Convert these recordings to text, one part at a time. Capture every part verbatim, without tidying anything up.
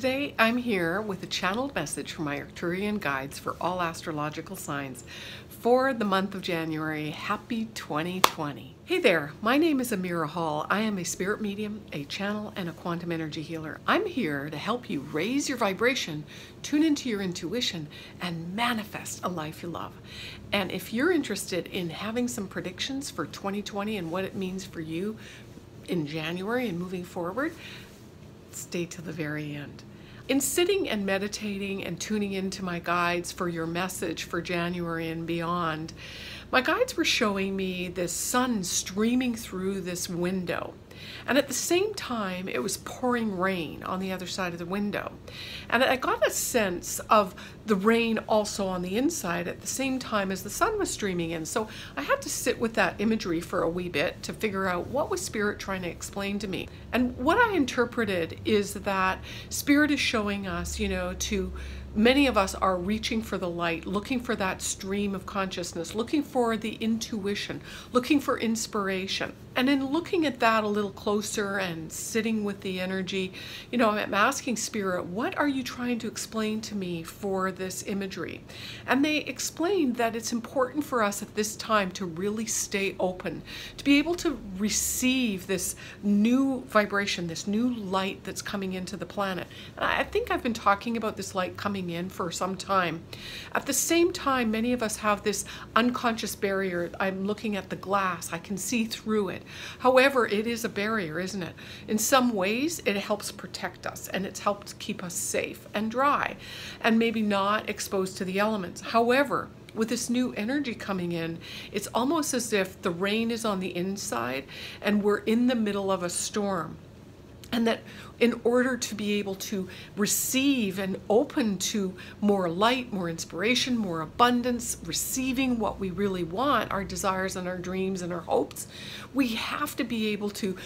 Today I'm here with a channeled message from my Arcturian guides for all astrological signs for the month of January. Happy twenty twenty. Hey there, my name is Amirah Hall. I am a spirit medium, a channel, and a quantum energy healer. I'm here to help you raise your vibration, tune into your intuition, and manifest a life you love. And if you're interested in having some predictions for twenty twenty and what it means for you in January and moving forward, stay till the very end. In sitting and meditating and tuning into my guides for your message for January and beyond, my guides were showing me the sun streaming through this window. And at the same time, it was pouring rain on the other side of the window. And I got a sense of the rain also on the inside at the same time as the sun was streaming in. So I had to sit with that imagery for a wee bit to figure out what was Spirit trying to explain to me. And what I interpreted is that Spirit is showing us, you know, to many of us are reaching for the light, looking for that stream of consciousness, looking for the intuition, looking for inspiration. And in looking at that a little closer and sitting with the energy, you know, I'm asking Spirit, what are you trying to explain to me for this imagery? And they explained that it's important for us at this time to really stay open, to be able to receive this new vibration, this new light that's coming into the planet. And I think I've been talking about this light coming in for some time. At the same time, many of us have this unconscious barrier. I'm looking at the glass, I can see through it. However, it is a barrier, isn't it? In some ways, it helps protect us and it's helped keep us safe and dry and maybe not exposed to the elements. However, with this new energy coming in, it's almost as if the rain is on the inside and we're in the middle of a storm. And that in order to be able to receive and open to more light, more inspiration, more abundance, receiving what we really want, our desires and our dreams and our hopes, we have to be able to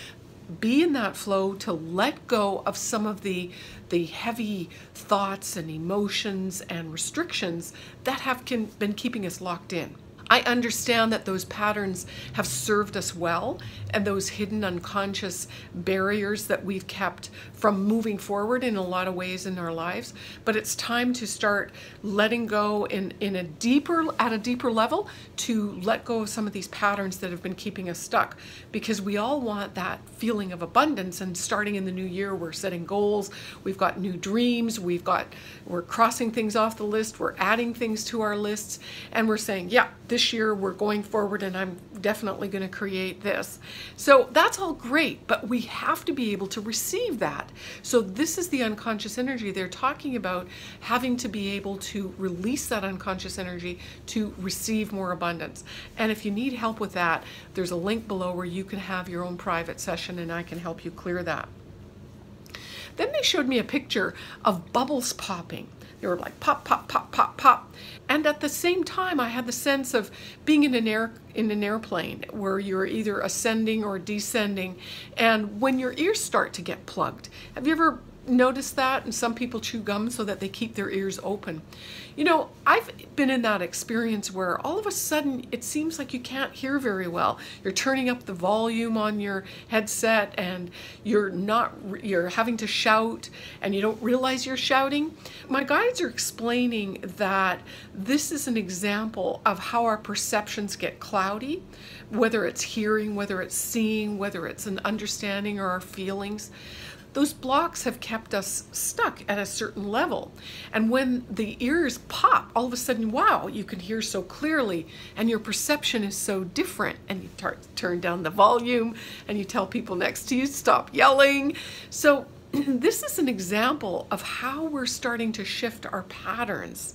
be in that flow, to let go of some of the the heavy thoughts and emotions and restrictions that have can, been keeping us locked in. I understand that those patterns have served us well, and those hidden unconscious barriers that we've kept from moving forward in a lot of ways in our lives, but it's time to start letting go in, in a deeper, at a deeper level, to let go of some of these patterns that have been keeping us stuck, because we all want that feeling of abundance. And starting in the new year, we're setting goals, we've got new dreams, we've got, we're crossing things off the list, we're adding things to our lists, and we're saying, yeah, this year we're going forward and I'm definitely going to create this. So that's all great, but we have to be able to receive that. So this is the unconscious energy they're talking about, having to be able to release that unconscious energy to receive more abundance. And if you need help with that, there's a link below where you can have your own private session and I can help you clear that. Then they showed me a picture of bubbles popping. They were like pop, pop, pop, pop, pop. And at the same time, I had the sense of being in an air in an airplane where you're either ascending or descending, and when your ears start to get plugged. Have you ever noticed that? And some people chew gum so that they keep their ears open. You know, I've been in that experience where all of a sudden it seems like you can't hear very well. You're turning up the volume on your headset and you're not, you're having to shout and you don't realize you're shouting. My guides are explaining that this is an example of how our perceptions get cloudy, whether it's hearing, whether it's seeing, whether it's an understanding or our feelings. Those blocks have kept us stuck at a certain level. And when the ears pop, all of a sudden, wow, you can hear so clearly and your perception is so different. And you start to turn down the volume and you tell people next to you, stop yelling. So this is an example of how we're starting to shift our patterns.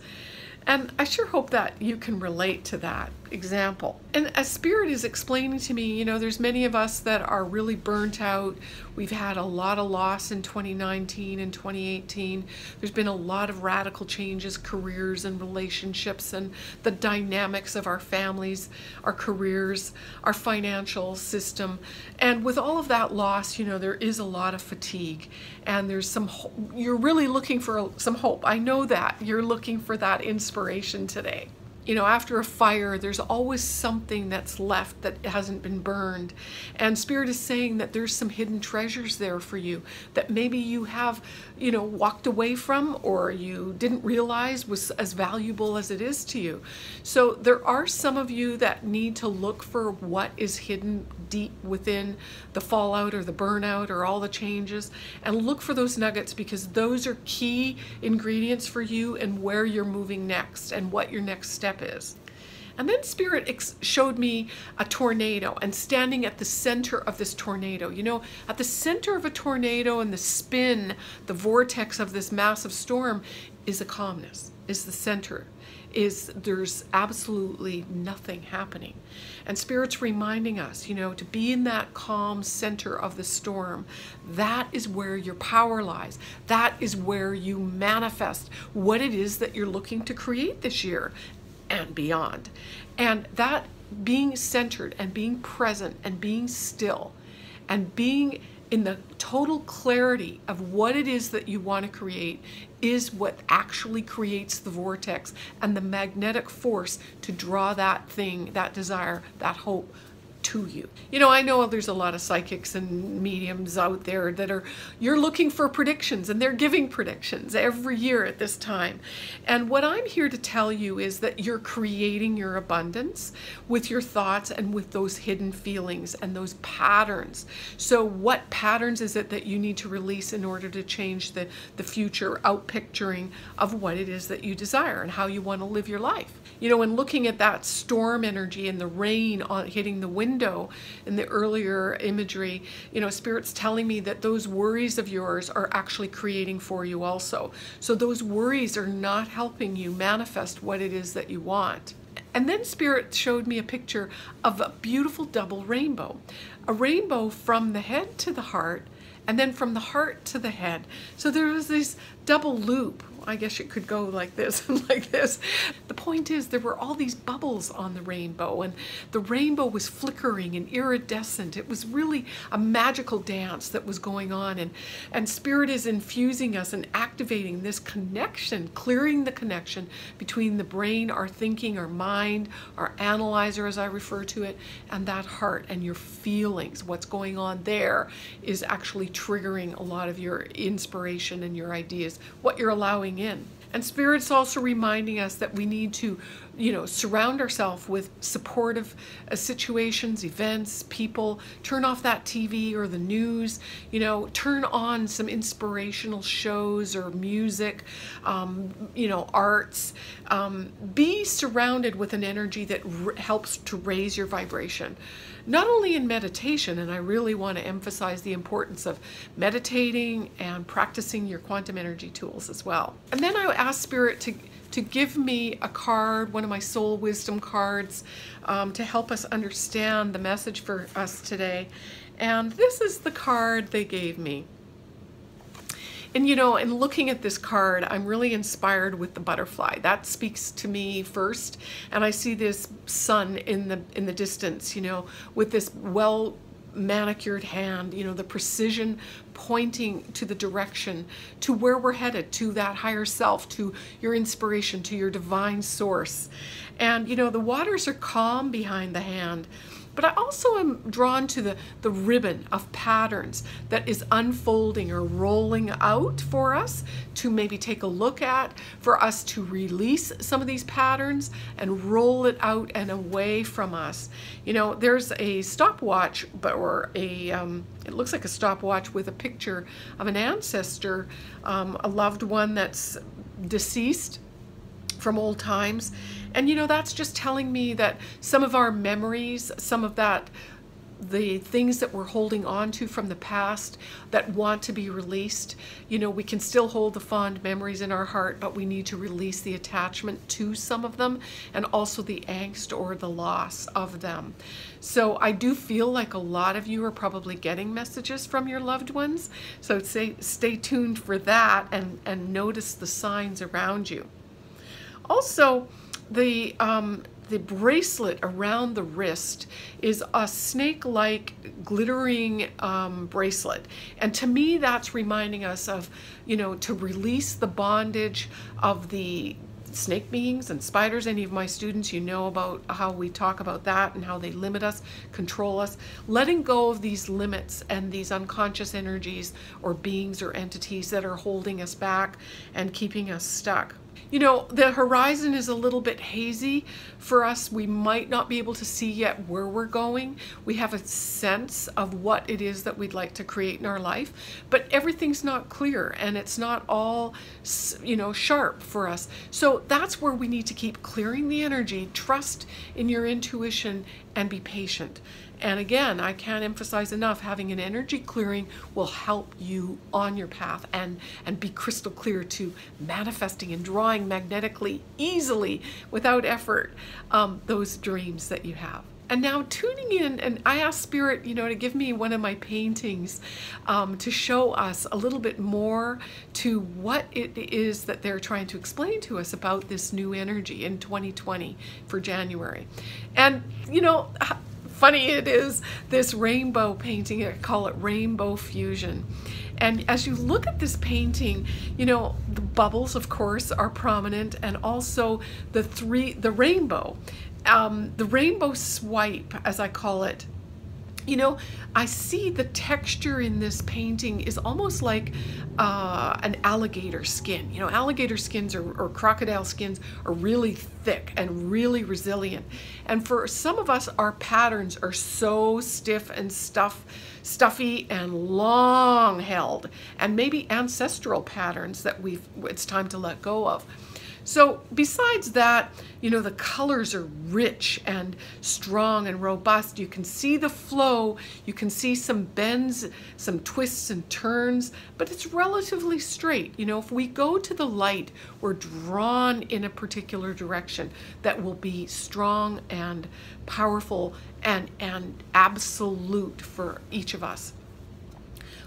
And I sure hope that you can relate to that example. And as Spirit is explaining to me, you know, there's many of us that are really burnt out. We've had a lot of loss in twenty nineteen and twenty eighteen. There's been a lot of radical changes, careers and relationships and the dynamics of our families, our careers, our financial system. And with all of that loss, you know, there is a lot of fatigue and there's some, you're really looking for some hope. I know that you're looking for that inspiration today. You know, after a fire, there's always something that's left that hasn't been burned. And Spirit is saying that there's some hidden treasures there for you that maybe you have, you know, walked away from, or you didn't realize was as valuable as it is to you. So there are some of you that need to look for what is hidden deep within the fallout or the burnout or all the changes, and look for those nuggets, because those are key ingredients for you and where you're moving next and what your next step is. And then Spirit ex showed me a tornado, and standing at the center of this tornado, you know, at the center of a tornado and the spin, the vortex of this massive storm, is a calmness, is the center, is there's absolutely nothing happening. And Spirit's reminding us, you know, to be in that calm center of the storm. That is where your power lies. That is where you manifest what it is that you're looking to create this year and beyond. And that being centered and being present and being still and being in the total clarity of what it is that you want to create is what actually creates the vortex and the magnetic force to draw that thing, that desire, that hope to you. You know, I know there's a lot of psychics and mediums out there that are, you're looking for predictions, and they're giving predictions every year at this time. And what I'm here to tell you is that you're creating your abundance with your thoughts and with those hidden feelings and those patterns. So what patterns is it that you need to release in order to change the, the future out picturing of what it is that you desire and how you want to live your life? You know, and looking at that storm energy and the rain on hitting the window Window in the earlier imagery, you know, Spirit's telling me that those worries of yours are actually creating for you also. So those worries are not helping you manifest what it is that you want. And then Spirit showed me a picture of a beautiful double rainbow, a rainbow from the head to the heart, and then from the heart to the head. So there was this double loop. I guess it could go like this and like this. The point is, there were all these bubbles on the rainbow, and the rainbow was flickering and iridescent. It was really a magical dance that was going on, and, and Spirit is infusing us and activating this connection, clearing the connection between the brain, our thinking, our mind, our analyzer, as I refer to it, and that heart and your feelings. What's going on there is actually triggering a lot of your inspiration and your ideas, what you're allowing in. And Spirit's also reminding us that we need to, you know, surround ourselves with supportive uh, situations, events, people. Turn off that T V or the news, you know, turn on some inspirational shows or music, um, you know, arts. Um, be surrounded with an energy that r helps to raise your vibration. Not only in meditation, and I really want to emphasize the importance of meditating and practicing your quantum energy tools as well. And then I asked Spirit to to give me a card, one of my soul wisdom cards, um, to help us understand the message for us today. And this is the card they gave me. And you know, in looking at this card, I'm really inspired with the butterfly. That speaks to me first. And I see this sun in the, in the distance, you know, with this well manicured hand, you know, the precision pointing to the direction, to where we're headed, to that higher self, to your inspiration, to your divine source. And you know, the waters are calm behind the hand, but I also am drawn to the, the ribbon of patterns that is unfolding or rolling out for us to maybe take a look at, for us to release some of these patterns and roll it out and away from us. You know, there's a stopwatch, but or a, um, it looks like a stopwatch with a picture of an ancestor, um, a loved one that's deceased from old times. And you know, that's just telling me that some of our memories, some of that, the things that we're holding on to from the past that want to be released, you know, we can still hold the fond memories in our heart, but we need to release the attachment to some of them and also the angst or the loss of them. So I do feel like a lot of you are probably getting messages from your loved ones. So stay, stay tuned for that, and, and notice the signs around you. Also, the, um, the bracelet around the wrist is a snake-like glittering um, bracelet. And to me, that's reminding us of, you know, to release the bondage of the snake beings and spiders. Any of my students, you know about how we talk about that and how they limit us, control us. Letting go of these limits and these unconscious energies or beings or entities that are holding us back and keeping us stuck. You know, the horizon is a little bit hazy for us. We might not be able to see yet where we're going. We have a sense of what it is that we'd like to create in our life, but everything's not clear and it's not all, you know, sharp for us. So that's where we need to keep clearing the energy, trust in your intuition, and be patient. And again, I can't emphasize enough, having an energy clearing will help you on your path and, and be crystal clear to manifesting and drawing magnetically, easily, without effort, um, those dreams that you have. And now tuning in, and I asked Spirit, you know, to give me one of my paintings um, to show us a little bit more to what it is that they're trying to explain to us about this new energy in twenty twenty for January. And, you know, funny it is, this rainbow painting, I call it Rainbow Fusion. And as you look at this painting, you know, the bubbles, of course, are prominent, and also the three, the rainbow, um, the rainbow swipe, as I call it. You know, I see the texture in this painting is almost like uh, an alligator skin. You know, alligator skins or, or crocodile skins are really thick and really resilient. And for some of us, our patterns are so stiff and stuff, stuffy and long held, and maybe ancestral patterns that we've, it's time to let go of. So besides that, you know, the colors are rich and strong and robust. You can see the flow, you can see some bends, some twists and turns, but it's relatively straight. You know, if we go to the light, we're drawn in a particular direction that will be strong and powerful and, and absolute for each of us.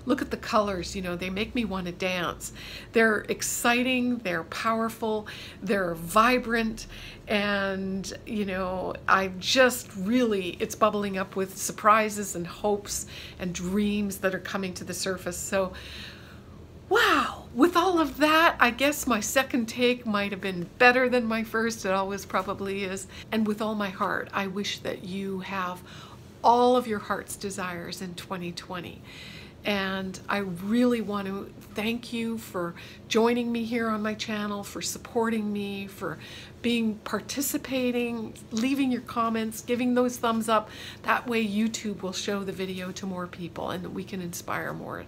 Look at the colors, you know, they make me want to dance. They're exciting, they're powerful, they're vibrant, and, you know, I just really, it's bubbling up with surprises and hopes and dreams that are coming to the surface. So, wow, with all of that, I guess my second take might have been better than my first. It always probably is. And with all my heart, I wish that you have all of your heart's desires in twenty twenty. And I really want to thank you for joining me here on my channel, for supporting me, for being participating, leaving your comments, giving those thumbs up. That way YouTube will show the video to more people and we can inspire more.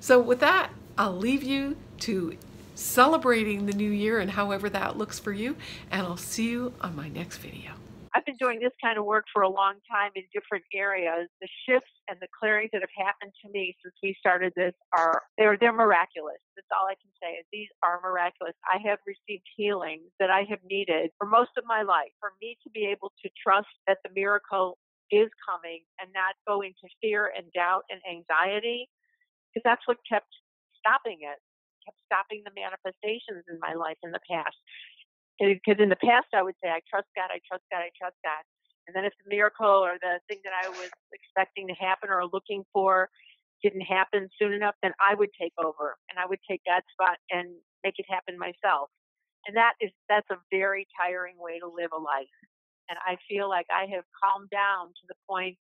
So with that, I'll leave you to celebrating the new year and however that looks for you. And I'll see you on my next video. I've been doing this kind of work for a long time in different areas. The shifts and the clearings that have happened to me since we started this are, they're, they're miraculous. That's all I can say is these are miraculous. I have received healings that I have needed for most of my life. For me to be able to trust that the miracle is coming and not go into fear and doubt and anxiety, because that's what kept stopping it, kept stopping the manifestations in my life in the past. Because in the past, I would say, I trust God, I trust God, I trust God. And then if the miracle or the thing that I was expecting to happen or looking for didn't happen soon enough, then I would take over and I would take God's spot and make it happen myself. And that is, that's a very tiring way to live a life. And I feel like I have calmed down to the point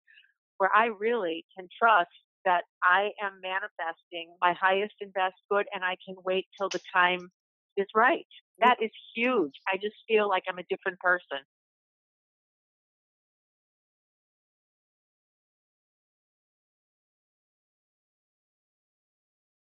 where I really can trust that I am manifesting my highest and best good, and I can wait till the time is right. That is huge. I just feel like I'm a different person.